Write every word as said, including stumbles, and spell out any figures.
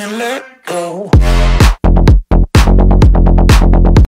and let go.